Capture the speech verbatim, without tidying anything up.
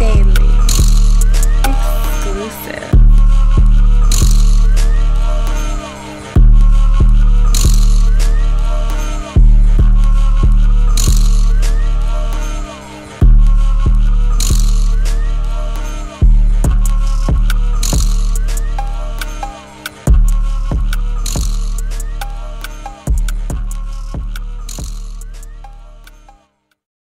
fame.